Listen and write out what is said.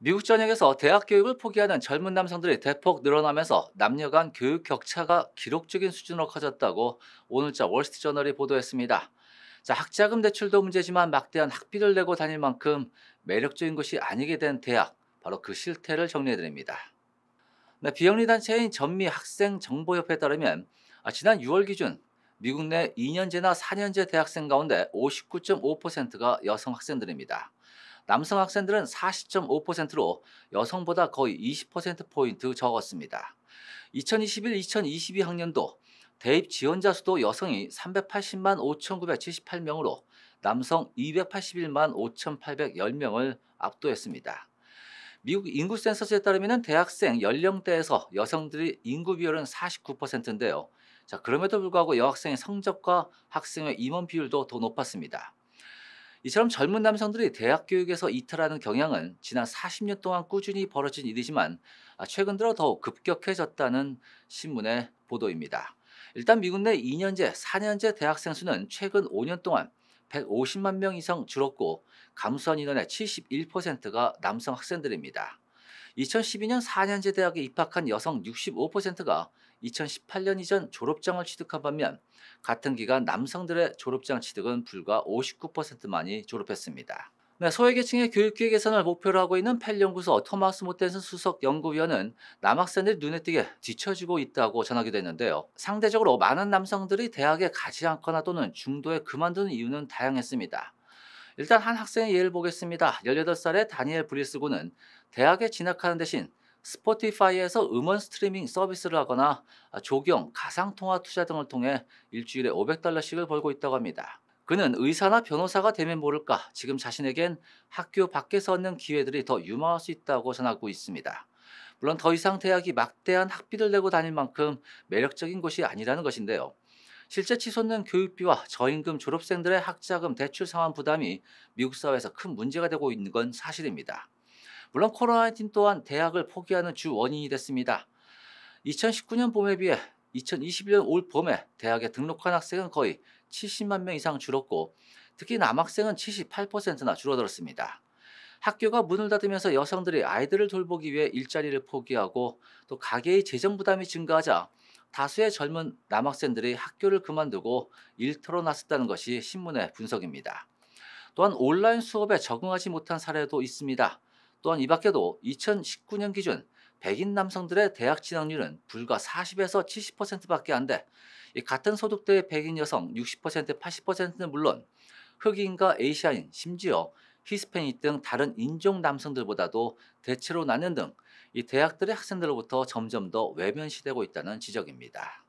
미국 전역에서 대학 교육을 포기하는 젊은 남성들이 대폭 늘어나면서 남녀 간 교육 격차가 기록적인 수준으로 커졌다고 오늘자 월스트리트저널이 보도했습니다. 학자금 대출도 문제지만 막대한 학비를 내고 다닐 만큼 매력적인 것이 아니게 된 대학, 바로 그 실태를 정리해드립니다. 비영리 단체인 전미학생정보협회에 따르면 지난 6월 기준 미국 내 2년제나 4년제 대학생 가운데 59.5%가 여성 학생들입니다. 남성 학생들은 40.5%로 여성보다 거의 20%포인트 적었습니다. 2021-2022 학년도 대입 지원자 수도 여성이 380만 5,978명으로 남성 281만 5,810명을 압도했습니다. 미국 인구센서스에 따르면 대학생 연령대에서 여성들이 인구 비율은 49%인데요. 그럼에도 불구하고 여학생의 성적과 학생의 임원 비율도 더 높았습니다. 이처럼 젊은 남성들이 대학 교육에서 이탈하는 경향은 지난 40년 동안 꾸준히 벌어진 일이지만 최근 들어 더욱 급격해졌다는 신문의 보도입니다. 일단 미국 내 2년제, 4년제 대학생 수는 최근 5년 동안 150만 명 이상 줄었고 감소한 인원의 71%가 남성 학생들입니다. 2012년 4년제 대학에 입학한 여성 65%가 2018년 이전 졸업장을 취득한 반면 같은 기간 남성들의 졸업장 취득은 불과 59%만이 졸업했습니다. 소외계층의 교육기회 개선을 목표로 하고 있는 펠 연구소 토마스 모텐슨 수석 연구위원은 남학생들이 눈에 띄게 뒤처지고 있다고 전하기도 했는데요. 상대적으로 많은 남성들이 대학에 가지 않거나 또는 중도에 그만두는 이유는 다양했습니다. 일단 한 학생의 예를 보겠습니다. 18살의 다니엘 브리스고는 대학에 진학하는 대신 스포티파이에서 음원 스트리밍 서비스를 하거나 조경, 가상통화 투자 등을 통해 일주일에 500달러씩을 벌고 있다고 합니다. 그는 의사나 변호사가 되면 모를까 지금 자신에겐 학교 밖에서 얻는 기회들이 더 유망할 수 있다고 전하고 있습니다. 물론 더 이상 대학이 막대한 학비를 내고 다닐 만큼 매력적인 곳이 아니라는 것인데요. 실제 치솟는 교육비와 저임금 졸업생들의 학자금 대출 상환 부담이 미국 사회에서 큰 문제가 되고 있는 건 사실입니다. 물론 코로나19 또한 대학을 포기하는 주 원인이 됐습니다. 2019년 봄에 비해 2021년 올 봄에 대학에 등록한 학생은 거의 70만 명 이상 줄었고 특히 남학생은 78%나 줄어들었습니다. 학교가 문을 닫으면서 여성들이 아이들을 돌보기 위해 일자리를 포기하고 또 가계의 재정 부담이 증가하자 다수의 젊은 남학생들이 학교를 그만두고 일터로 나섰다는 것이 신문의 분석입니다. 또한 온라인 수업에 적응하지 못한 사례도 있습니다. 또한 이 밖에도 2019년 기준 백인 남성들의 대학 진학률은 불과 40에서 70%밖에 안 돼 같은 소득대의 백인 여성 60%, 80%는 물론 흑인과 아시아인, 심지어 히스패닉 등 다른 인종 남성들보다도 대체로 낮는 등 이 대학들의 학생들로부터 점점 더 외면시되고 있다는 지적입니다.